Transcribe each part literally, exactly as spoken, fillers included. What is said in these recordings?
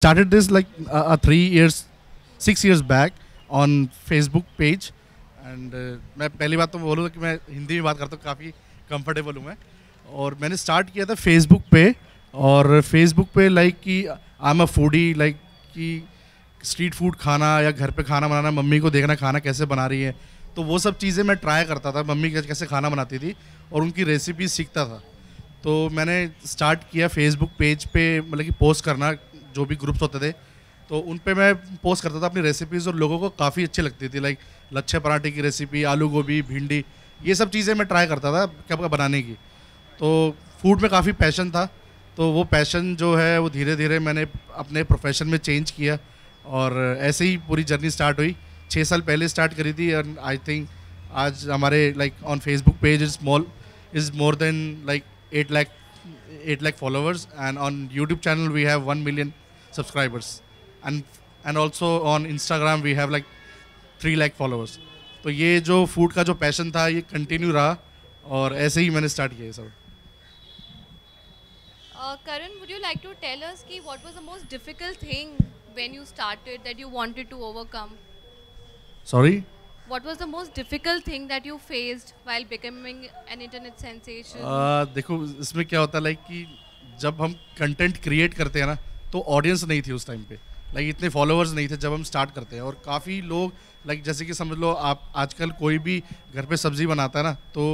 Started this like uh, three years, six years back on Facebook page and uh, मैं पहली बात तो बोलूँ कि मैं हिंदी में बात करता हूँ, काफ़ी कंफर्टेबल हूँ मैं। और मैंने स्टार्ट किया था Facebook पे और Facebook पे लाइक कि I am a foodie, like कि स्ट्रीट फूड खाना या घर पे खाना बनाना, मम्मी को देखना खाना कैसे बना रही है, तो वो सब चीज़ें मैं ट्राई करता था। मम्मी कैसे खाना बनाती थी और उनकी रेसिपी सीखता था। तो मैंने स्टार्ट किया फेसबुक पेज पे, मतलब कि पोस्ट करना, जो भी ग्रुप्स होते थे तो उन पे मैं पोस्ट करता था अपनी रेसिपीज़ और लोगों को काफ़ी अच्छी लगती थी। लाइक लच्छे पराठे की रेसिपी, आलू गोभी, भिंडी, ये सब चीज़ें मैं ट्राई करता था कब कब बनाने की। तो फूड में काफ़ी पैशन था, तो वो पैशन जो है वो धीरे धीरे मैंने अपने प्रोफेशन में चेंज किया और ऐसे ही पूरी जर्नी स्टार्ट हुई। छः साल पहले स्टार्ट करी थी एंड आई थिंक आज हमारे like on Facebook page is mall is more than like eight lakh eight lakh followers and on YouTube channel we have one million subscribers and and also on Instagram we have like three lakh followers. तो ये जो food का जो passion था ये continue रहा और ऐसे ही मैंने स्टार्ट किया ये सब। Karan, would you like to tell us कि what was the most difficult thing when you started that you wanted to overcome? Sorry? What was the most difficult thing that you faced while becoming an internet sensation? Uh, देखो इसमें क्या होता है like कि जब हम content create करते हैं ना तो ऑडियंस नहीं थी उस टाइम पे, लाइक इतने फॉलोअर्स नहीं थे जब हम स्टार्ट करते हैं। और काफ़ी लोग लाइक जैसे कि समझ लो आप आजकल कोई भी घर पे सब्जी बनाता है ना तो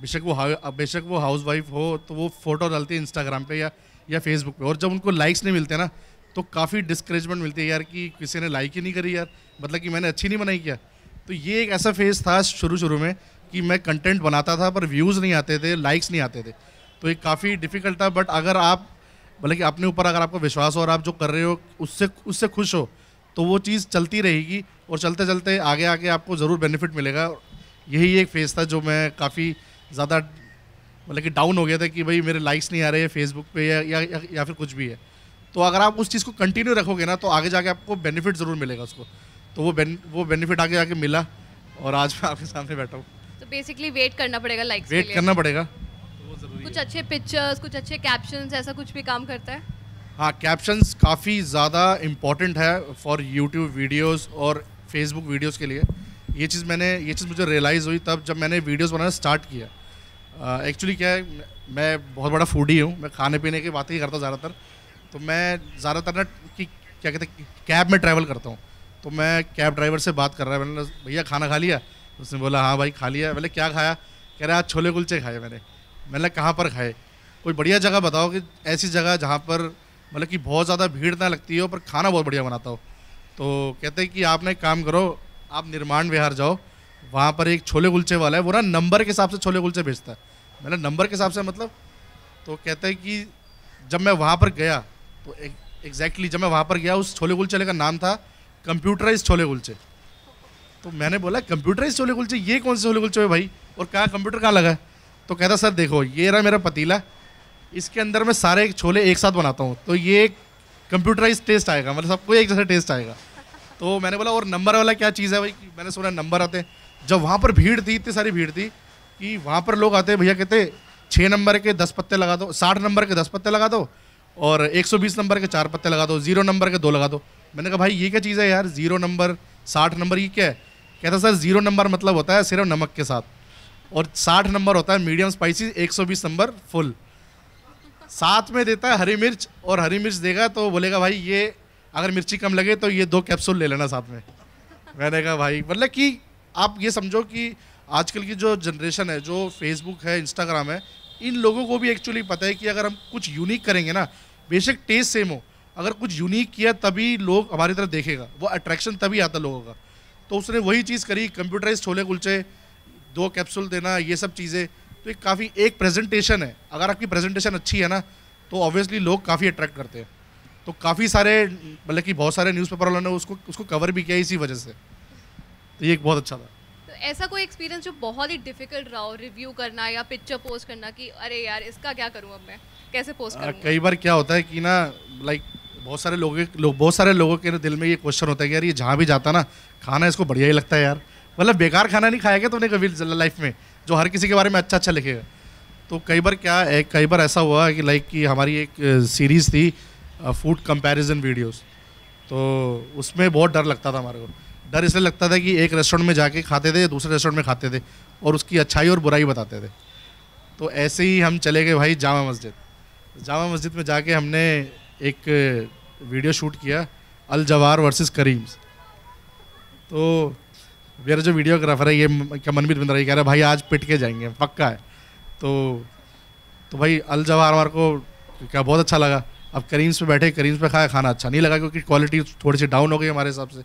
बेशक वो बेशक वो हाउस वाइफ हो तो वो फ़ोटो डालती है इंस्टाग्राम पे या या फेसबुक पे, और जब उनको लाइक्स नहीं मिलते ना तो काफ़ी डिस्करेजमेंट मिलती है यार कि किसी ने लाइक ही नहीं करी यार, मतलब कि मैंने अच्छी नहीं बनाई क्या। तो ये एक ऐसा फेज़ था शुरू शुरू में कि मैं कंटेंट बनाता था पर व्यूज़ नहीं आते थे, लाइक्स नहीं आते थे, तो ये काफ़ी डिफ़िकल्ट था। बट अगर आप मतलब कि अपने ऊपर अगर आपको विश्वास हो और आप जो कर रहे हो उससे उससे खुश हो तो वो चीज़ चलती रहेगी और चलते चलते आगे आगे आपको ज़रूर बेनिफिट मिलेगा। यही एक फेज़ था जो मैं काफ़ी ज़्यादा मतलब कि डाउन हो गया था कि भाई मेरे लाइक्स नहीं आ रहे फेसबुक पे या, या, या, या फिर कुछ भी है। तो अगर आप उस चीज़ को कंटिन्यू रखोगे ना तो आगे जाके आपको बेनिफिट ज़रूर मिलेगा उसको। तो वो बेन, वो बेनिफिट आगे जाके मिला और आज मैं आपके सामने बैठा हूँ। तो बेसिकली वेट करना पड़ेगा लाइक्स के लिए। वेट करना पड़ेगा तो वो ज़रूरी है। कुछ अच्छे पिक्चर्स, कुछ अच्छे कैप्शंस, ऐसा कुछ भी काम करता है? हाँ, कैप्शंस काफ़ी ज़्यादा इम्पॉर्टेंट है फॉर यूट्यूब वीडियोज़ और फेसबुक वीडियोज़ के लिए। ये चीज़ मैंने ये चीज़ मुझे रियलाइज़ हुई तब जब मैंने वीडियोज़ बनाना स्टार्ट किया। एक्चुअली क्या है, मैं बहुत बड़ा फूडी हूँ, मैं खाने पीने की बात ही करता हूँ ज़्यादातर। तो मैं ज़्यादातर ना कि क्या कहते हैं कैब में ट्रैवल करता हूँ, तो मैं कैब ड्राइवर से बात कर रहा है, मैंने भैया खाना खा लिया? उसने बोला हाँ भाई खा लिया। मैंने क्या खाया? कह रहा आज छोले कुलचे खाए मैंने। मैंने कहाँ पर खाए? कोई बढ़िया जगह बताओ कि ऐसी जगह जहाँ पर मतलब कि बहुत ज़्यादा भीड़ ना लगती हो पर खाना बहुत बढ़िया बनाता हो। तो कहते हैं कि आपने एक काम करो, आप निर्माण विहार जाओ, वहाँ पर एक छोले कुलचे वाला है, वो ना नंबर के हिसाब से छोले कुलचे बेचता है। मैंने नंबर के हिसाब से मतलब? तो कहते हैं कि जब मैं वहाँ पर गया तो एग्जैक्टली जब मैं वहाँ पर गया उस छोले कुलचे का नाम था कंप्यूटराइज छोले कुलचे। तो मैंने बोला कंप्यूटराइज छोले कुलचे, ये कौन से छोले कुलचे है भाई और कहाँ कंप्यूटर कहाँ लगा है? तो कहता सर देखो ये रहा मेरा पतीला, इसके अंदर मैं सारे छोले एक साथ बनाता हूँ तो ये एक कंप्यूटराइज टेस्ट आएगा, मतलब सबको एक जैसा टेस्ट आएगा। तो मैंने बोला और नंबर वाला क्या चीज़ है भाई? मैंने सुना नंबर आते हैं। जब वहाँ पर भीड़ थी, इतनी सारी भीड़ थी कि वहाँ पर लोग आते भैया कहते छः नंबर के दस पत्ते लगा दो, साठ नंबर के दस पत्ते लगा दो और एक सौ बीस नंबर के चार पत्ते लगा दो, जीरो नंबर के दो लगा दो। मैंने कहा भाई ये क्या चीज़ है यार, जीरो नंबर साठ नंबर ये क्या है? कहता सर जीरो नंबर मतलब होता है सिर्फ नमक के साथ और साठ नंबर होता है मीडियम स्पाइसी, एक सौ बीस नंबर फुल, साथ में देता है हरी मिर्च और हरी मिर्च देगा तो बोलेगा भाई ये अगर मिर्ची कम लगे तो ये दो कैप्सूल ले लेना साथ में। मैंने कहा भाई मतलब कि आप ये समझो कि आजकल की जो जनरेशन है, जो फेसबुक है, इंस्टाग्राम है, इन लोगों को भी एक्चुअली पता है कि अगर हम कुछ यूनिक करेंगे ना, बेशक टेस्ट सेम हो, अगर कुछ यूनिक किया तभी लोग हमारी तरफ देखेगा, वो अट्रैक्शन तभी आता लोगों का। तो उसने वही चीज़ करी, कंप्यूटराइज छोले कुलचे, दो कैप्सूल देना, ये सब चीज़ें। तो एक काफ़ी एक प्रेजेंटेशन है, अगर आपकी प्रेजेंटेशन अच्छी है ना तो ऑब्वियसली लोग काफ़ी अट्रैक्ट करते हैं। तो काफ़ी सारे मतलब कि बहुत सारे न्यूज़पेपर वालों ने उसको उसको कवर भी किया इसी वजह से। तो ये एक बहुत अच्छा था। ऐसा कोई एक्सपीरियंस जो बहुत ही डिफिकल्ट रहा हो, रिव्यू करना या पिक्चर पोस्ट करना कि अरे यार इसका क्या करूँ, अब मैं कैसे पोस्ट करूँ? कई बार क्या होता है कि ना लाइक बहुत सारे लोग लो, बहुत सारे लोगों के दिल में ये क्वेश्चन होता है कि यार ये जहाँ भी जाता ना खाना इसको बढ़िया ही लगता है यार, मतलब बेकार खाना नहीं खाएगा तुमने कभी लाइफ में, जो हर किसी के बारे में अच्छा अच्छा लिखेगा। तो कई बार क्या कई बार ऐसा हुआ कि लाइक कि हमारी एक सीरीज़ थी फूड कंपैरिजन वीडियोस, तो उसमें बहुत डर लगता था हमारे को। डर इसलिए लगता था कि एक रेस्टोरेंट में जाके खाते थे, दूसरे रेस्टोरेंट में खाते थे और उसकी अच्छाई और बुराई बताते थे। तो ऐसे ही हम चले गए भाई जामा मस्जिद। जामा मस्जिद में जाके हमने एक वीडियो शूट किया अल जवाहर वर्सेस करीम्स। तो मेरा जो वीडियोग्राफर है ये क्या मनमीत बंदरा ये कह रहा है भाई आज पिट के जाएंगे पक्का है। तो तो भाई अल जवाहर हमारे को क्या बहुत अच्छा लगा। अब करीम्स पे बैठे, करीम्स पे खाया, खाना अच्छा नहीं लगा क्योंकि क्वालिटी थोड़ी सी डाउन हो गई हमारे हिसाब से।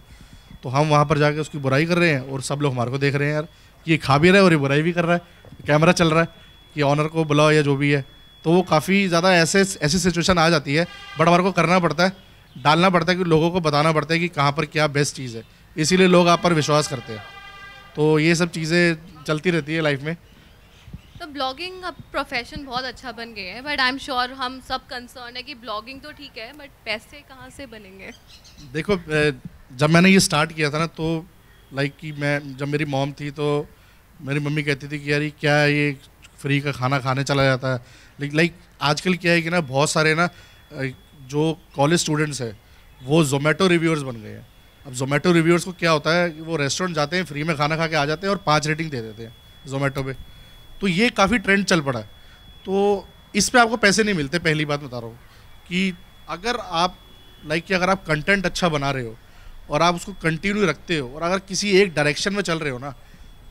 तो हम वहाँ पर जाके उसकी बुराई कर रहे हैं और सब लोग हमारे को देख रहे हैं यार कि ये खा भी रहा है और ये बुराई भी कर रहा है, कैमरा चल रहा है कि ऑनर को बुलाओ या जो भी है। तो वो काफ़ी ज़्यादा ऐसे ऐसी सिचुएशन आ जाती है, बट हमारे को करना पड़ता है, डालना पड़ता है कि लोगों को बताना पड़ता है कि कहाँ पर क्या बेस्ट चीज़ है, इसीलिए लोग आप पर विश्वास करते हैं। तो ये सब चीज़ें चलती रहती है लाइफ में। तो ब्लॉगिंग अब प्रोफेशन बहुत अच्छा बन गया है, बट आई एम श्योर हम सब कंसर्न है कि ब्लॉगिंग तो ठीक है बट पैसे कहाँ से बनेंगे। देखो जब मैंने ये स्टार्ट किया था ना तो लाइक कि मैं जब मेरी मॉम थी तो मेरी मम्मी कहती थी कि यार क्या ये फ्री का खाना खाने चला जाता है। लाइक लाइक आजकल क्या है कि ना बहुत सारे ना जो कॉलेज स्टूडेंट्स हैं वो जोमेटो रिव्यूअर्स बन गए हैं। अब जोमेटो रिव्यूअर्स को क्या होता है कि वो रेस्टोरेंट जाते हैं, फ्री में खाना खा के आ जाते हैं और पाँच रेटिंग दे देते हैं जोमेटो पे। तो ये काफ़ी ट्रेंड चल पड़ा है। तो इस पे आपको पैसे नहीं मिलते, पहली बात बता रहा हूँ कि अगर आप लाइक कि अगर आप कंटेंट अच्छा बना रहे हो और आप उसको कंटिन्यू रखते हो और अगर किसी एक डायरेक्शन में चल रहे हो ना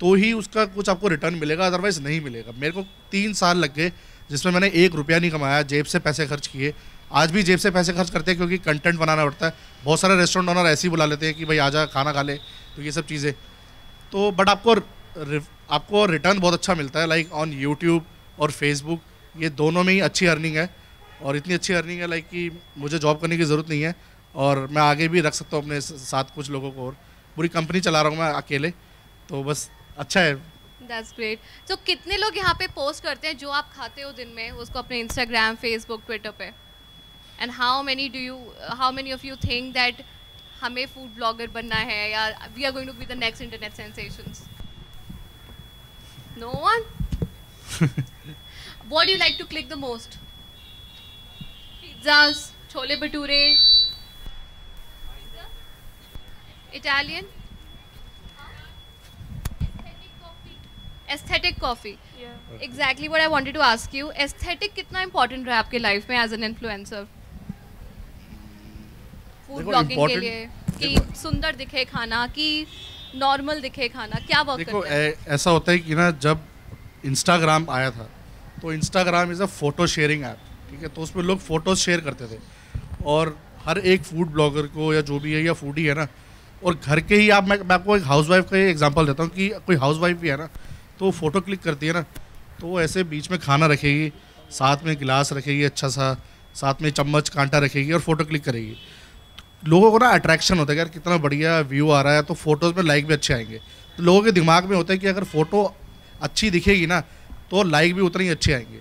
तो ही उसका कुछ आपको रिटर्न मिलेगा, अदरवाइज़ नहीं मिलेगा। मेरे को तीन साल लग गए जिसमें मैंने एक रुपया नहीं कमाया, जेब से पैसे खर्च किए। आज भी जेब से पैसे खर्च करते हैं क्योंकि कंटेंट बनाना पड़ता है। बहुत सारे रेस्टोरेंट ऑनर ऐसे ही बुला लेते हैं कि भाई आजा खाना खा ले, तो ये सब चीज़ें। तो बट आपको आपको रिटर्न बहुत अच्छा मिलता है लाइक ऑन यूट्यूब और फेसबुक, ये दोनों में ही अच्छी अर्निंग है और इतनी अच्छी अर्निंग है लाइक कि मुझे जॉब करने की ज़रूरत नहीं है और मैं आगे भी रख सकता हूँ अपने साथ कुछ लोगों को और पूरी कंपनी चला रहा हूँ मैं अकेले, तो बस अच्छा है। That's great. तो कितने लोग यहाँ पे पोस्ट करते हैं जो आप खाते हो दिन में उसको अपने Instagram, Facebook, Twitter पे? And how many do you, how many of you think that हमें food blogger बनना है या we are going to be the next internet sensations? No one? What do you like to click the most? Pizzas, chole bhature, Italian? Aesthetic coffee. Yeah. Exactly what I wanted to ask you. Aesthetic कितना important रहा आपके life में as an influencer? Food blogging के लिए कि सुंदर दिखे खाना कि normal दिखे खाना, क्या बात करते हैं? देखो ऐसा होता है कि ना जब Instagram आया था तो Instagram is a photo sharing app, ठीक है, तो उसमें लोग photos share करते थे और हर एक food blogger को या जो भी है या foodie है ना, और घर के ही आप मैं आपको एक housewife का example देता हूँ कि कोई housewife भी है ना तो फ़ोटो क्लिक करती है ना तो वो ऐसे बीच में खाना रखेगी, साथ में गिलास रखेगी अच्छा सा, साथ में चम्मच कांटा रखेगी और फ़ोटो क्लिक करेगी। लोगों को ना अट्रैक्शन होता है यार कितना बढ़िया व्यू आ रहा है, तो फ़ोटोज़ में लाइक भी अच्छे आएंगे। तो लोगों के दिमाग में होता है कि अगर फ़ोटो अच्छी दिखेगी ना तो लाइक भी उतने ही अच्छे आएंगे,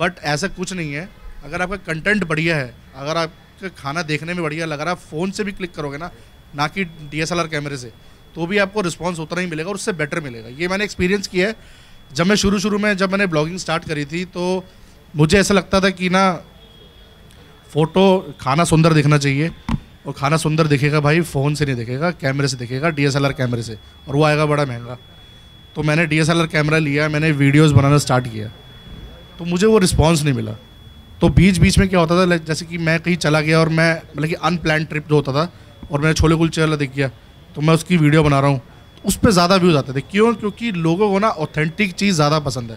बट ऐसा कुछ नहीं है। अगर आपका कंटेंट बढ़िया है, अगर आपका खाना देखने में बढ़िया लग रहा है, फ़ोन से भी क्लिक करोगे ना ना कि डी एस एल आर कैमरे से, तो भी आपको रिस्पांस उतना ही मिलेगा और उससे बेटर मिलेगा। ये मैंने एक्सपीरियंस किया है। जब मैं शुरू शुरू में जब मैंने ब्लॉगिंग स्टार्ट करी थी तो मुझे ऐसा लगता था कि ना फ़ोटो खाना सुंदर दिखना चाहिए और खाना सुंदर दिखेगा भाई फ़ोन से नहीं दिखेगा, कैमरे से दिखेगा, डी एस एल आर कैमरे से, और वो आएगा बड़ा महंगा। तो मैंने D S L R camera लिया, मैंने वीडियोज़ बनाना स्टार्ट किया, तो मुझे वो रिस्पॉन्स नहीं मिला। तो बीच बीच में क्या होता था जैसे कि मैं कहीं चला गया और मैं मतलब कि अनप्लान ट्रिप जो होता था और मैंने छोले कुलचे वाला देख गया तो मैं उसकी वीडियो बना रहा हूँ, तो उस पर ज़्यादा व्यूज़ आते थे। क्यों? क्योंकि लोगों को ना ऑथेंटिक चीज़ ज़्यादा पसंद है।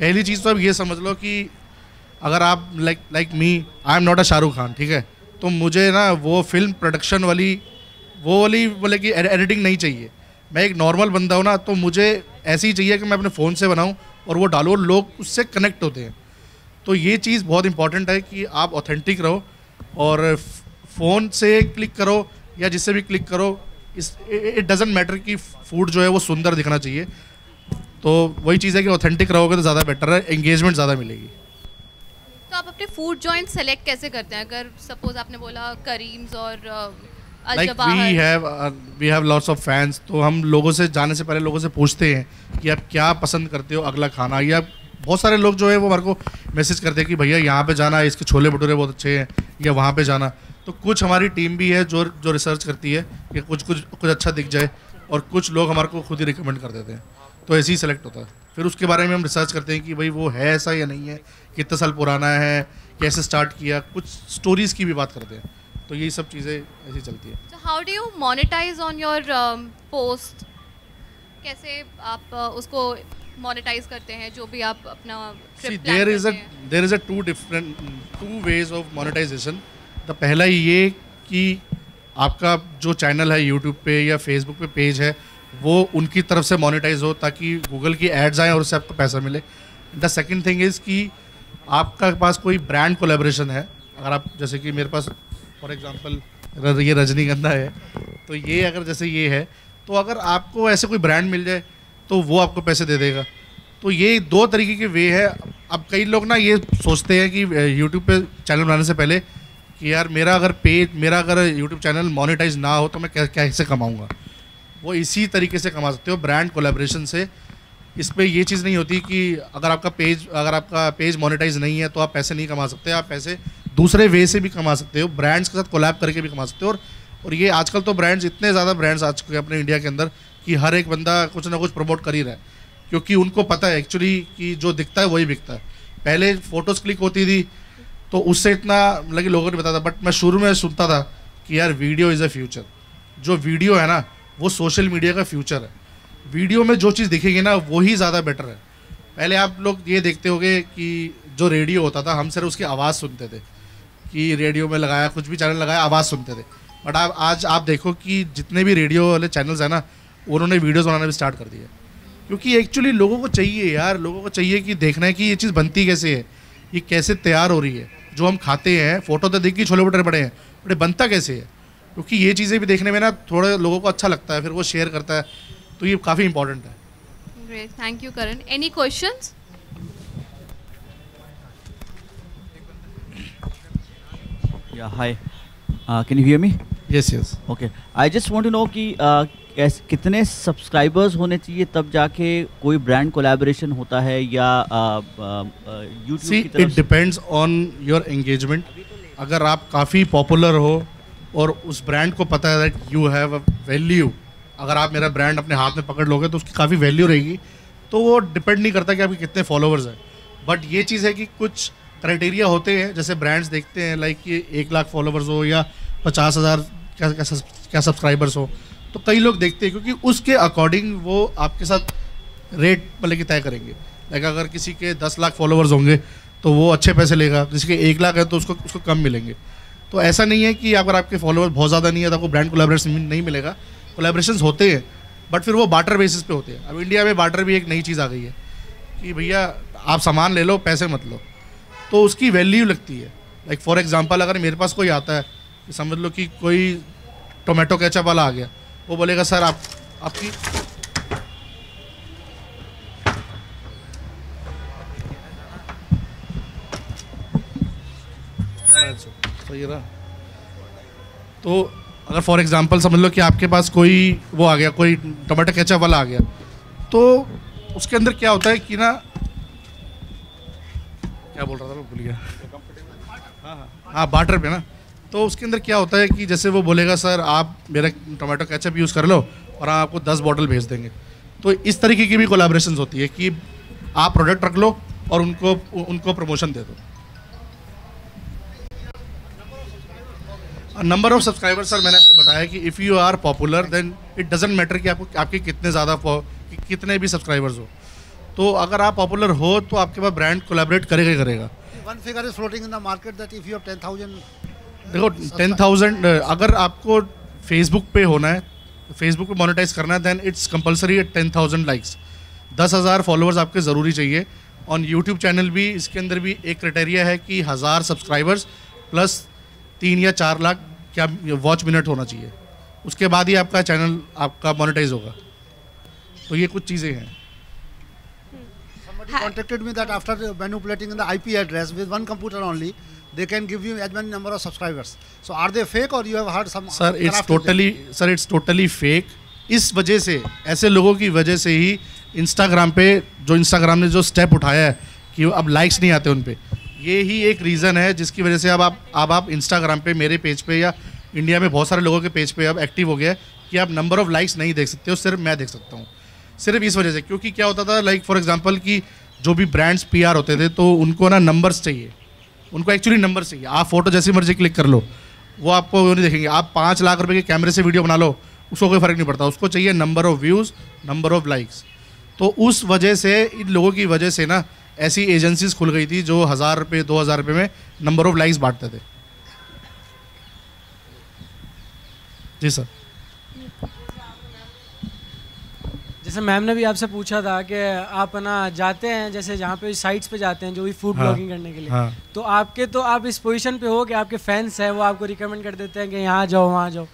पहली चीज़ तो आप ये समझ लो कि अगर आप like like me I am not a Shahrukh Khan, ठीक है, तो मुझे ना वो फिल्म प्रोडक्शन वाली वो वाली बोले कि एडिटिंग नहीं चाहिए। मैं एक नॉर्मल बंदा हूँ ना, तो मुझे ऐसी चाहिए कि मैं अपने फ़ोन से बनाऊँ और वो डालूँ, लोग उससे कनेक्ट होते हैं। तो ये चीज़ बहुत इंपॉर्टेंट है कि आप ऑथेंटिक रहो और फ़ोन से क्लिक करो या जिससे भी क्लिक करो, इस इट डजेंट मैटर कि फूड जो है वो सुंदर दिखना चाहिए। तो वही चीज़ है कि ऑथेंटिक रहोगे तो ज़्यादा बेटर है, एंगेजमेंट ज़्यादा मिलेगी। तो आप अपने फूड जॉइंट सेलेक्ट कैसे करते हैं? अगर सपोज आपने बोला करीम्स और Al Jawahar, we have we have lots of fans, तो हम लोगों से जाने से पहले लोगों से पूछते हैं कि आप क्या पसंद करते हो अगला खाना, या बहुत सारे लोग जो है वो मेरे को मैसेज करते हैं कि भैया यहाँ पे जाना है, इसके छोले भटूरे बहुत अच्छे हैं, या वहाँ पे जाना। तो कुछ हमारी टीम भी है जो जो रिसर्च करती है कि कुछ कुछ कुछ अच्छा दिख जाए, और कुछ लोग हमारे को खुद ही रिकमेंड कर देते हैं, तो ऐसे ही सेलेक्ट होता है। फिर उसके बारे में हम रिसर्च करते हैं कि भाई वो है ऐसा या नहीं है, कितना साल पुराना है, कैसे स्टार्ट किया, कुछ स्टोरीज़ की भी बात करते हैं। तो यही सब चीज़ें ऐसी चलती है। So how do you monetize on your um, post? कैसे आप uh, उसको monetize करते हैं जो भी आप अपना trip plan करते हैं? See, there is a there is a two different two ways of monetization. The पहला ये कि आपका जो चैनल है YouTube पे या Facebook पे पेज है वो उनकी तरफ से मोनेटाइज हो ताकि Google की एड्स आएँ और उससे आपको पैसा मिले। The second thing is कि आपका पास कोई ब्रांड कोलेब्रेशन है। अगर आप जैसे कि मेरे पास फॉर एग्जाम्पल ये रजनीगंधा है, तो ये अगर जैसे ये है तो अगर आपको ऐसे कोई ब्रांड मिल जाए तो वो आपको पैसे दे देगा। तो ये दो तरीके के वे है। अब कई लोग ना ये सोचते हैं कि यूट्यूब पे चैनल बनाने से पहले कि यार मेरा अगर पेज मेरा अगर यूट्यूब चैनल मोनेटाइज ना हो तो मैं कैसे कमाऊँगा। वो इसी तरीके से कमा सकते हो, ब्रांड कोलेब्रेशन से। इस पर यह चीज़ नहीं होती कि अगर आपका पेज अगर आपका पेज मोनेटाइज नहीं है तो आप पैसे नहीं कमा सकते। आप पैसे दूसरे वे से भी कमा सकते हो, ब्रांड्स के साथ कोलैब करके भी कमा सकते हो। और और ये आजकल तो ब्रांड्स इतने ज़्यादा ब्रांड्स आ चुके हैं अपने इंडिया के अंदर कि हर एक बंदा कुछ ना कुछ प्रमोट कर ही रहा है, क्योंकि उनको पता है एक्चुअली कि जो दिखता है वही बिकता है। पहले फ़ोटोज़ क्लिक होती थी तो उससे इतना लगे लोगों ने बताया, बट मैं शुरू में सुनता था कि यार वीडियो इज़ अ फ्यूचर। जो वीडियो है ना वो सोशल मीडिया का फ्यूचर है। वीडियो में जो चीज़ दिखेगी ना वही ज़्यादा बेटर है। पहले आप लोग ये देखते होंगे कि जो रेडियो होता था हम सिर्फ उसकी आवाज़ सुनते थे, कि रेडियो में लगाया कुछ भी चैनल लगाया आवाज़ सुनते थे। बट आप आज आप देखो कि जितने भी रेडियो वाले चैनल्स हैं ना उन्होंने वीडियोस बनाना भी स्टार्ट कर दिया, क्योंकि एक्चुअली लोगों को चाहिए यार लोगों को चाहिए कि देखना है कि ये चीज़ बनती कैसे है, ये कैसे तैयार हो रही है। जो हम खाते हैं फ़ोटो तो देखिए छोले भटूरे बड़े हैं, बड़े बनता कैसे है, क्योंकि ये चीज़ें भी देखने में ना थोड़े लोगों को अच्छा लगता है, फिर वो शेयर करता है। तो ये काफ़ी इंपॉर्टेंट है। Great, thank you Karan. Any questions? Yeah, hi. Uh, can you hear me? Yes, yes. Okay. I just want to know कि uh, कितने सब्सक्राइबर्स होने चाहिए तब जाके कोई ब्रांड कोलैबोरेशन होता है या यूट्यूब की तरफ? It depends on your engagement. अगर आप काफ़ी पॉपुलर हो और उस ब्रांड को पता है that you have a value, अगर आप मेरा ब्रांड अपने हाथ में पकड़ लोगे तो उसकी काफ़ी वैल्यू रहेगी, तो वो डिपेंड नहीं करता कि आपके कितने फॉलोअर्स हैं। बट ये चीज़ है कि कुछ क्राइटेरिया होते हैं, जैसे ब्रांड्स देखते हैं लाइक कि एक लाख फॉलोवर्स हो या पचास हज़ार क्या क्या सब्सक्राइबर्स हो, तो कई लोग देखते हैं क्योंकि उसके अकॉर्डिंग वो आपके साथ रेट मतलब कि तय करेंगे। लाइक अगर किसी के दस लाख फॉलोवर्स होंगे तो वो अच्छे पैसे लेगा, किसी के एक लाख है तो उसको उसको कम मिलेंगे। तो ऐसा नहीं है कि अगर आपके फॉलोवर्स बहुत ज़्यादा नहीं है तो आपको ब्रांड कोलैबोरेशन नहीं मिलेगा। कोलैबोरेशन होते हैं बट फिर वो बार्टर बेसिस पे होते हैं। अब इंडिया में बार्टर भी एक नई चीज़ आ गई है कि भैया आप सामान ले लो पैसे मत लो, तो उसकी वैल्यू लगती है। लाइक फॉर एग्जांपल अगर मेरे पास कोई आता है कि समझ लो कि कोई टोमेटो केचप वाला आ गया, वो बोलेगा सर आप आपकी तो अगर फॉर एग्जांपल समझ लो कि आपके पास कोई वो आ गया कोई टोमेटो केचप वाला आ गया, तो उसके अंदर क्या होता है कि ना क्या बोल रहा था मैं भूल गया। हाँ हाँ हाँ बाटर पे ना, तो उसके अंदर क्या होता है कि जैसे वो बोलेगा सर आप मेरा टोमेटो केचप यूज़ कर लो और हम आपको दस बॉटल भेज देंगे। तो इस तरीके की भी कोलैबोरेशंस होती है कि आप प्रोडक्ट रख लो और उनको उनको प्रमोशन दे दो। नंबर ऑफ सब्सक्राइबर सर मैंने आपको बताया कि if you are popular then it doesn't matter कि आपको आपके कितने ज़्यादा कितने भी सब्सक्राइबर्स हो। तो अगर आप पॉपुलर हो तो आपके पास ब्रांड कोलैबोरेट करेगा ही करेगा। One figure is floating in the market that if you have ten thousand, देखो टेन थाउज़ेंड अगर आपको फेसबुक पे होना है फेसबुक पे मोनेटाइज करना है then it's compulsory at ten thousand likes. दस हज़ार फॉलोअर्स आपके ज़रूरी चाहिए। ऑन यूट्यूब चैनल भी इसके अंदर भी एक क्राइटेरिया है कि हज़ार सब्सक्राइबर्स प्लस तीन या चार लाख क्या वॉच मिनट होना चाहिए, उसके बाद ही आपका चैनल आपका मोनेटाइज होगा। तो ये कुछ चीज़ें हैं। Contacted me that after manipulating the I P address with one computer only, they can give you as many number of subscribers. So are they fake or you have heard some? Sir, it's totally, sir, it's totally fake. इस वजह से ऐसे लोगों की वजह से ही Instagram पे जो Instagram ने जो step उठाया है कि अब लाइक्स नहीं आते उन पर। ये ही एक रीज़न है जिसकी वजह से अब आप अब आप इंस्टाग्राम पे मेरे पेज पे या इंडिया में बहुत सारे लोगों के पेज पे अब एक्टिव हो गया है कि आप नंबर ऑफ़ लाइक्स नहीं देख सकते हो, सिर्फ मैं देख सकता हूँ, सिर्फ इस वजह से। क्योंकि क्या होता था, लाइक फॉर एग्जांपल कि जो भी ब्रांड्स पीआर होते थे तो उनको ना नंबर्स चाहिए, उनको एक्चुअली नंबर्स चाहिए। आप फोटो जैसी मर्जी क्लिक कर लो, वो आपको वो नहीं देखेंगे। आप पाँच लाख रुपये के कैमरे से वीडियो बना लो, उसको कोई फ़र्क नहीं पड़ता, उसको चाहिए number of views, number of likes. तो उस वजह से, इन लोगों की वजह से ना ऐसी एजेंसीज खुल गई थी जो हज़ार रुपये दो हज़ार रुपये में नंबर ऑफ लाइक्स बांटते थे। जी सर। जैसे मैम ने भी आपसे पूछा था कि आप ना जाते हैं जैसे जहाँ पे साइट्स पे जाते हैं जो भी फूड ब्लॉगिंग करने के लिए, हाँ। तो आपके तो आप इस पोजीशन पे हो कि आपके फैंस हैं वो आपको रिकमेंड कर देते हैं कि यहाँ जाओ वहाँ जाओ।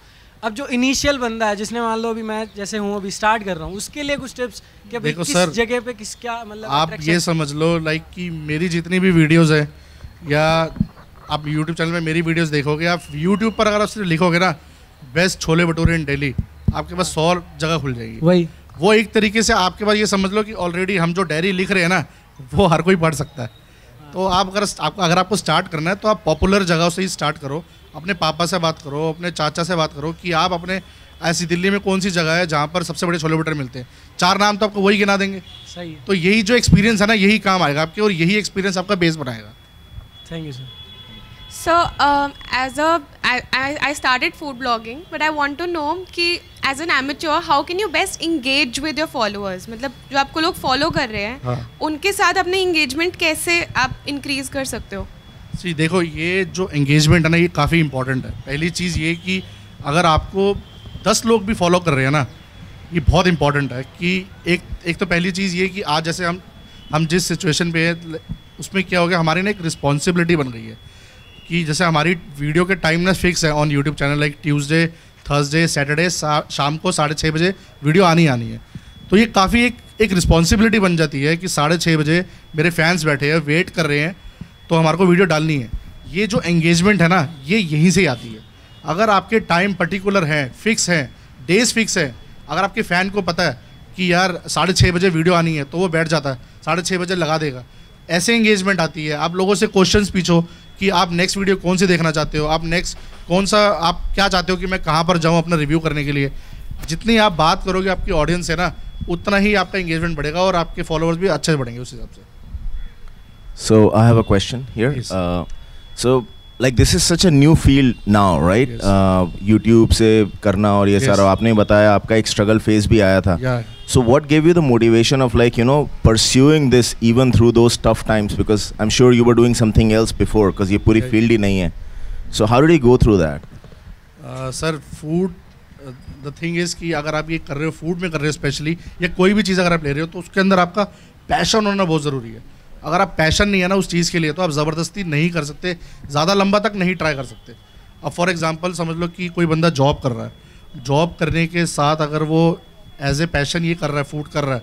अब जो इनिशियल बंदा है जिसने मान लो अभी मैं जैसे हूँ अभी स्टार्ट कर रहा हूँ, उसके लिए कुछ टिप्स कि देखो किस सर जगह पे किस क्या मतलब आप ये समझ लो लाइक कि मेरी जितनी भी वीडियोस है या आप यूट्यूब चैनल में मेरी वीडियोस देखोगे, आप यूट्यूब पर अगर आप सिर्फ लिखोगे ना बेस्ट छोले भटूरे इन दिल्ली, आपके पास सौ जगह खुल जाएगी। वही वो एक तरीके से आपके पास ये समझ लो कि ऑलरेडी हम जो डायरी लिख रहे हैं ना वो हर कोई पढ़ सकता है। तो आप अगर आपको अगर आपको स्टार्ट करना है तो आप पॉपुलर जगहों से ही स्टार्ट करो, अपने पापा से बात करो, अपने चाचा से बात करो कि आप अपने ऐसी दिल्ली में कौन सी जगह है जहाँ पर सबसे बड़े छोले भटूरे मिलते हैं। चार नाम तो आपको वही गिना देंगे। सही। तो यही जो एक्सपीरियंस है ना यही काम आएगा आपके और यही एक्सपीरियंस आपका बेस बनाएगा। Thank you sir. So as a I started food blogging but I want to know कि as an amateur how can you best engage with your followers, मतलब जो आपको लोग फॉलो कर रहे हैं, हाँ। उनके साथ अपने इंगेजमेंट कैसे आप इंक्रीज कर सकते हो? जी देखो, ये जो एंगेजमेंट है ना ये काफ़ी इंपॉर्टेंट है। पहली चीज़ ये कि अगर आपको दस लोग भी फॉलो कर रहे हैं ना ये बहुत इंपॉर्टेंट है कि एक एक तो पहली चीज़ ये कि आज जैसे हम हम जिस सिचुएशन पे हैं उसमें क्या हो गया, हमारी ना एक रिस्पॉन्सिबिलिटी बन गई है कि जैसे हमारी वीडियो के टाइम ना फिक्स है on YouTube channel, like Tuesday Thursday Saturday शाम को साढ़े छः बजे वीडियो आनी आनी है। तो ये काफ़ी एक एक रिस्पॉन्सिबिलिटी बन जाती है कि साढ़े छः बजे मेरे फैंस बैठे हैं वेट कर रहे हैं तो हमारे को वीडियो डालनी है। ये जो एंगेजमेंट है ना ये यहीं से ही आती है। अगर आपके टाइम पर्टिकुलर हैं, फिक्स हैं, डेज फिक्स हैं, अगर आपके फ़ैन को पता है कि यार साढ़े छः बजे वीडियो आनी है तो वो बैठ जाता है, साढ़े छः बजे लगा देगा। ऐसे एंगेजमेंट आती है। आप लोगों से क्वेश्चंस पूछो कि आप नेक्स्ट वीडियो कौन सी देखना चाहते हो, आप नेक्स्ट कौन सा आप क्या चाहते हो कि मैं कहाँ पर जाऊँ अपना रिव्यू करने के लिए। जितनी आप बात करोगे आपकी ऑडियंस है ना उतना ही आपका एंगेजमेंट बढ़ेगा और आपके फॉलोअर्स भी अच्छे बढ़ेंगे उस हिसाब से। So I have a question here. Yes. Uh, so like this is such a new field now, right? Yes. Uh, YouTube से करना और ये yes. सारा आपने बताया, आपका एक struggle phase भी आया था. Yeah. So what gave you the motivation of like you know pursuing this even through those tough times, because I'm sure you were doing something else before because ये पूरी yeah. field ही नहीं है. So how did you go through that? Uh, sir, food. Uh, the thing is कि अगर आप ये कर रहे हो food में कर रहे हो specially या कोई भी चीज़ अगर आप ले रहे हो तो उसके अंदर आपका passion होना बहुत ज़रूरी है। अगर आप पैशन नहीं है ना उस चीज़ के लिए तो आप ज़बरदस्ती नहीं कर सकते, ज़्यादा लंबा तक नहीं ट्राई कर सकते। अब फॉर एग्जांपल समझ लो कि कोई बंदा जॉब कर रहा है, जॉब करने के साथ अगर वो एज ए पैशन ये कर रहा है फूड कर रहा है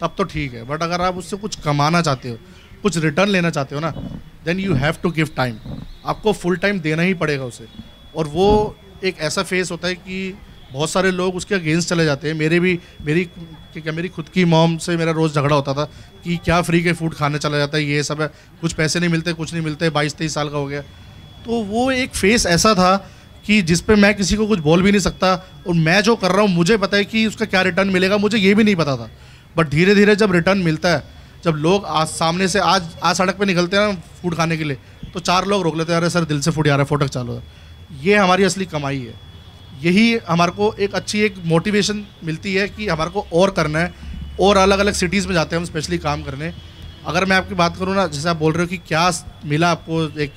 तब तो ठीक है, बट अगर आप उससे कुछ कमाना चाहते हो, कुछ रिटर्न लेना चाहते हो ना, then you have to give time, आपको फुल टाइम देना ही पड़ेगा उसे। और वो एक ऐसा फेस होता है कि बहुत सारे लोग उसके अगेंस्ट चले जाते हैं। मेरे भी मेरी क्या मेरी खुद की मॉम से मेरा रोज़ झगड़ा होता था कि क्या फ्री के फूड खाने चला जाता है, ये सब है, कुछ पैसे नहीं मिलते, कुछ नहीं मिलते, बाईस तेईस साल का हो गया। तो वो एक फेस ऐसा था कि जिस पे मैं किसी को कुछ बोल भी नहीं सकता और मैं जो कर रहा हूँ मुझे पता है कि उसका क्या रिटर्न मिलेगा, मुझे ये भी नहीं पता था। बट धीरे धीरे जब रिटर्न मिलता है, जब लोग आज सामने से आज आज सड़क पर निकलते हैं फूड खाने के लिए तो चार लोग रोक लेते हैं, अरे सर दिल से फूड आ रहा है, फोटो चालो। ये हमारी असली कमाई है, यही हमारे को एक अच्छी एक मोटिवेशन मिलती है कि हमारे को और करना है। और अलग अलग सिटीज़ में जाते हैं हम स्पेशली काम करने। अगर मैं आपकी बात करूँ ना, जैसे आप बोल रहे हो कि क्या मिला आपको, एक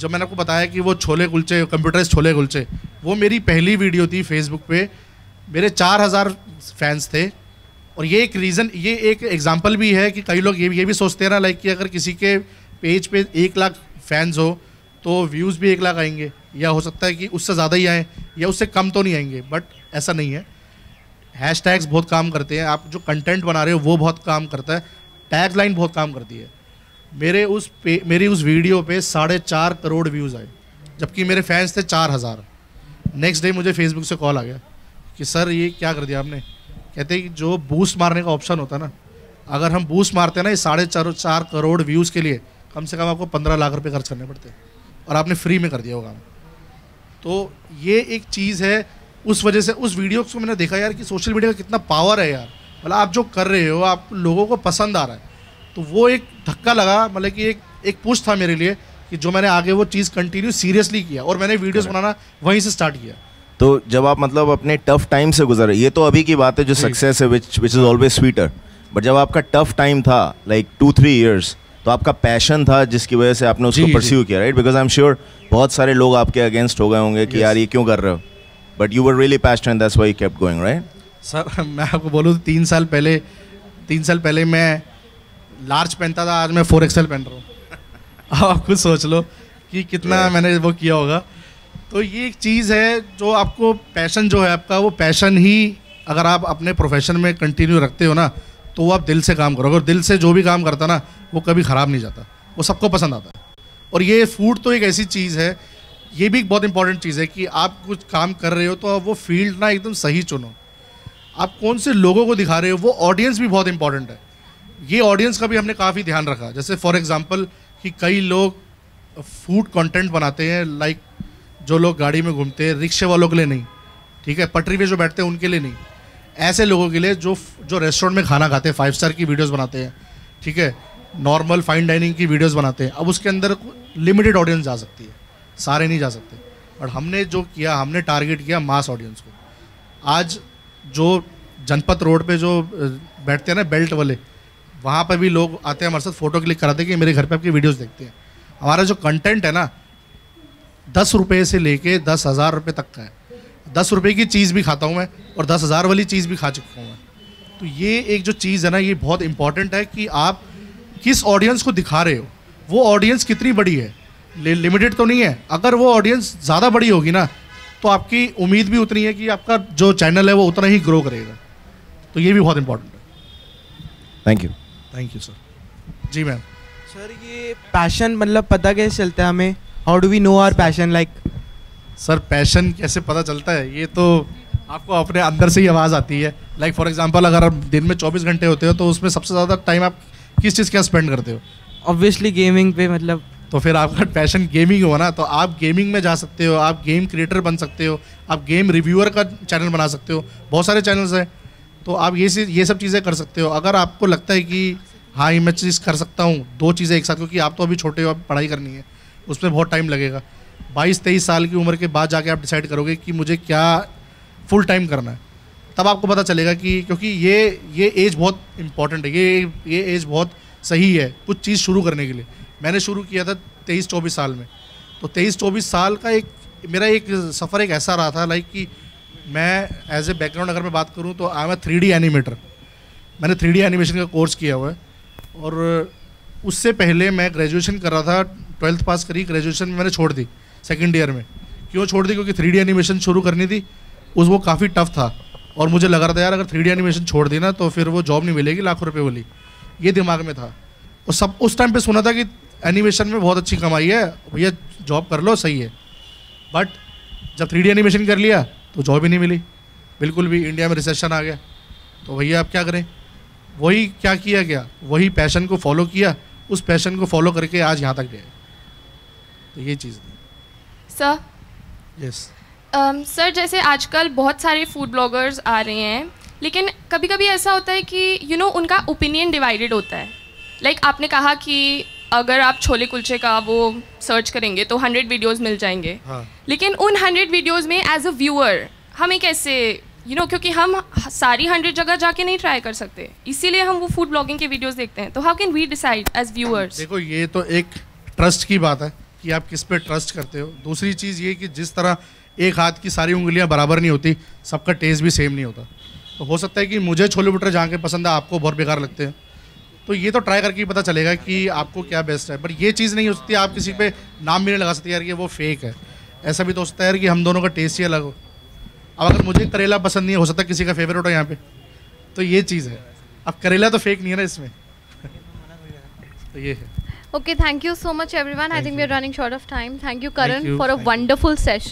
जब मैंने आपको बताया कि वो छोले कुलचे कंप्यूटराइज छोले कुलचे, वो मेरी पहली वीडियो थी फेसबुक पे, मेरे चार हज़ार फैंस थे। और ये एक रीज़न ये एक एग्ज़ाम्पल भी है कि कई लोग ये ये भी सोचते हैं ना लाइक कि अगर किसी के पेज पे एक लाख फैंस हो तो व्यूज़ भी एक लाख आएंगे या हो सकता है कि उससे ज़्यादा ही आएँ या उससे कम तो नहीं आएंगे, बट ऐसा नहीं है। हैशटैग्स बहुत काम करते हैं, आप जो कंटेंट बना रहे हो वो बहुत काम करता है, टैगलाइन बहुत काम करती है। मेरे उस पे मेरी उस वीडियो पे साढ़े चार करोड़ व्यूज़ आए जबकि मेरे फैंस थे चार हज़ार। नेक्स्ट डे मुझे फेसबुक से कॉल आ गया कि सर ये क्या कर दिया आपने, कहते हैं कि जो बूस्ट मारने का ऑप्शन होता है ना अगर हम बूस्ट मारते हैं ना, ये साढ़े चार चार करोड़ व्यूज़ के लिए कम से कम आपको पंद्रह लाख रुपए खर्च करने पड़ते हैं, और आपने फ्री में कर दिया वो काम। तो ये एक चीज़ है, उस वजह से उस वीडियो को मैंने देखा यार कि सोशल मीडिया का कितना पावर है यार। मतलब आप जो कर रहे हो, आप लोगों को पसंद आ रहा है, तो वो एक धक्का लगा, मतलब कि एक एक पुश था मेरे लिए कि जो मैंने आगे वो चीज़ कंटिन्यू सीरियसली किया, और मैंने वीडियोस बनाना वहीं से स्टार्ट किया। तो जब आप मतलब अपने टफ टाइम से गुजरे, ये तो अभी की बात है जो सक्सेस है, which which is always sweeter, but जब आपका टफ टाइम था लाइक टू थ्री ईयर्स, तो आपका पैशन था जिसकी वजह से आपने उसको परस्यू किया, right? Because I am sure बहुत सारे लोग आपके अगेंस्ट हो गए होंगे कि यार ये क्यों कर रहे हो, but you were really passionate, that's why you kept going, right? Sir मैं आपको बोलूँ, तीन साल पहले तीन साल पहले मैं लार्ज पहनता था, आज मैं फोर एक्सएल पहन रहा हूँ। आप खुद सोच लो कि कितना मैंने वो किया होगा। तो ये एक चीज़ है जो आपको पैशन जो है आपका, वो पैशन ही अगर आप अपने प्रोफेशन में कंटिन्यू रखते हो ना, तो वो आप दिल से काम करो। अगर दिल से जो भी काम करता ना, वो कभी ख़राब नहीं जाता, वो सबको पसंद आता है। और ये फूड तो एक ऐसी चीज़ है, ये भी एक बहुत इंपॉर्टेंट चीज़ है कि आप कुछ काम कर रहे हो तो वो फील्ड ना एकदम सही चुनो, आप कौन से लोगों को दिखा रहे हो, वो ऑडियंस भी बहुत इंपॉर्टेंट है। ये ऑडियंस का भी हमने काफ़ी ध्यान रखा, जैसे फॉर एग्जांपल कि कई लोग फूड कंटेंट बनाते हैं, लाइक जो लोग गाड़ी में घूमते हैं, रिक्शे वालों के लिए नहीं, ठीक है, पटरी पे जो बैठते हैं उनके लिए नहीं, ऐसे लोगों के लिए जो जो रेस्टोरेंट में खाना खाते हैं, फाइव स्टार की वीडियोस बनाते हैं, ठीक है, नॉर्मल फाइन डाइनिंग की वीडियोस बनाते हैं। अब उसके अंदर लिमिटेड ऑडियंस जा सकती है, सारे नहीं जा सकते, और हमने जो किया, हमने टारगेट किया मास ऑडियंस को। आज जो जनपद रोड पर जो बैठते हैं ना बेल्ट वाले, वहाँ पर भी लोग आते हैं हमारे साथ, फ़ोटो क्लिक कराते हैं कि मेरे घर पे आपकी वीडियोस देखते हैं। हमारा जो कंटेंट है ना, दस रुपये से लेके दस हज़ार रुपये तक का है। दस रुपये की चीज़ भी खाता हूँ मैं, और दस हज़ार वाली चीज़ भी खा चुका हूँ मैं। तो ये एक जो चीज़ है ना, ये बहुत इंपॉर्टेंट है कि आप किस ऑडियंस को दिखा रहे हो, वो ऑडियंस कितनी बड़ी है, लिमिटेड तो नहीं है। अगर वो ऑडियंस ज़्यादा बड़ी होगी ना, तो आपकी उम्मीद भी उतनी है कि आपका जो चैनल है वो उतना ही ग्रो करेगा। तो ये भी बहुत इंपॉर्टेंट है। Thank you. Thank you sir. जी मैम। सर ये पैशन मतलब पता कैसे चलता है हमें? How do we know our passion? Like sir passion कैसे पता चलता है, ये तो आपको अपने अंदर से ही आवाज़ आती है। लाइक फॉर एग्जांपल अगर आप दिन में चौबीस घंटे होते हो, तो उसमें सबसे ज़्यादा टाइम आप किस चीज़ के स्पेंड करते हो? ऑब्वियसली गेमिंग पे। मतलब तो फिर आपका पैशन गेमिंग हो ना, तो आप गेमिंग में जा सकते हो, आप गेम क्रिएटर बन सकते हो, आप गेम रिव्यूअर का चैनल बना सकते हो, बहुत सारे चैनल्स हैं, तो आप ये ये सब चीज़ें कर सकते हो। अगर आपको लगता है कि हाँ ये मैं चीज़ कर सकता हूँ, दो चीज़ें एक साथ, क्योंकि आप तो अभी छोटे हो, आप पढ़ाई करनी है, उसमें बहुत टाइम लगेगा। बाईस तेईस साल की उम्र के बाद जाके आप डिसाइड करोगे कि मुझे क्या फुल टाइम करना है, तब आपको पता चलेगा कि, क्योंकि ये ये एज बहुत इंपॉर्टेंट है, ये ये एज बहुत सही है कुछ चीज़ शुरू करने के लिए। मैंने शुरू किया था तेईस चौबीस साल में, तो तेईस चौबीस साल का एक मेरा एक सफ़र एक ऐसा रहा था, लाइक कि मैं एज ए बैकग्राउंड अगर मैं बात करूँ तो I am a three D animator, मैंने थ्री डी एनिमेशन का कोर्स किया हुआ है। और उससे पहले मैं ग्रेजुएशन कर रहा था, ट्वेल्थ पास करी, ग्रेजुएशन मैंने छोड़ दी सेकंड ईयर में। क्यों छोड़ दी? क्योंकि थ्री डी एनिमेशन शुरू करनी थी, उस वो काफ़ी टफ था, और मुझे लग रहा था यार अगर थ्री डी एनिमेशन छोड़ दी ना तो फिर वो जॉब नहीं मिलेगी, लाखों रुपये वाली, ये दिमाग में था। और सब उस टाइम पर सुना था कि एनिमेशन में बहुत अच्छी कमाई है भैया, जॉब कर लो, सही है। बट जब थ्री डी एनिमेशन कर लिया तो जॉब ही नहीं मिली बिल्कुल भी, इंडिया में रिसेशन आ गया, तो भैया आप क्या करें? वही क्या किया गया, वही पैशन को फॉलो किया, उस पैशन को फॉलो करके आज यहाँ तक गए। तो ये चीज़ सर। यस सर, जैसे आजकल बहुत सारे फूड ब्लॉगर्स आ रहे हैं, लेकिन कभी कभी ऐसा होता है कि यू you नो know, उनका ओपिनियन डिवाइडेड होता है। लाइक like, आपने कहा कि अगर आप छोले कुलचे का वो सर्च करेंगे तो हंड्रेड वीडियोज़ मिल जाएंगे, हाँ। लेकिन उन हंड्रेड वीडियोज़ में एज अ व्यूअर हमें कैसे यू you नो know, क्योंकि हम सारी हंड्रेड जगह जाके नहीं ट्राई कर सकते, इसीलिए हम वो फूड ब्लॉगिंग के वीडियोस देखते हैं। तो how can we decide as viewers? देखो ये तो एक ट्रस्ट की बात है कि आप किस पे ट्रस्ट करते हो। दूसरी चीज़ ये कि जिस तरह एक हाथ की सारी उंगलियां बराबर नहीं होती, सबका टेस्ट भी सेम नहीं होता। तो हो सकता है कि मुझे छोले भटूरे जहाँ के पसंद है, आपको बहुत बेकार लगते हैं, तो ये तो ट्राई करके ही पता चलेगा कि आपको क्या बेस्ट है। पर यह चीज़ नहीं हो सकती, आप किसी पे नाम भी नहीं लगा सकते यार कि वो फेक है। ऐसा भी तो हो सकता है यार कि हम दोनों का टेस्ट ही अलग हो। अब अगर मुझे करेला पसंद नहीं है, हो सकता किसी का फेवरेट हो यहाँ पे, तो ये चीज़ है। अब करेला तो फेक नहीं है ना इसमें, तो ये है। Okay, thank you so much everyone. I think we are running short of time. Thank you Karan for a wonderful session.